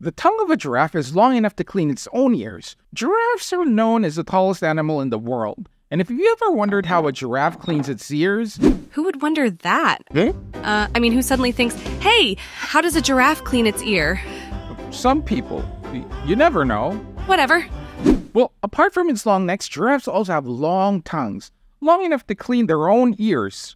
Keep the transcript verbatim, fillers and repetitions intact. The tongue of a giraffe is long enough to clean its own ears. Giraffes are known as the tallest animal in the world. And if you ever wondered how a giraffe cleans its ears... Who would wonder that? Hmm? Uh, I mean, who suddenly thinks, hey, how does a giraffe clean its ear? Some people. You never know. Whatever. Well, apart from its long necks, giraffes also have long tongues. Long enough to clean their own ears.